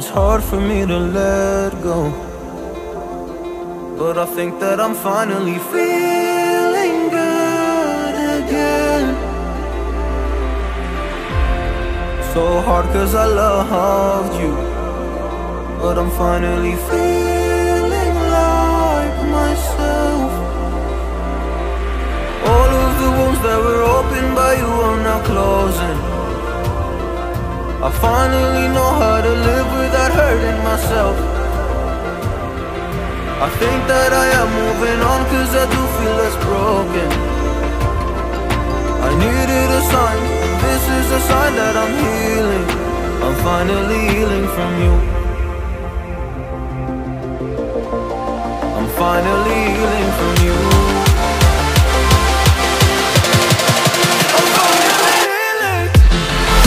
It's hard for me to let go, but I think that I'm finally feeling good again. So hard 'cause I loved you, but I'm finally feeling like myself. All of the wounds that were opened by you are now closing. I finally know how to live without hurting myself. I think that I am moving on 'cause I do feel less broken. I needed a sign, and this is a sign that I'm healing. I'm finally healing from you. I'm finally healing.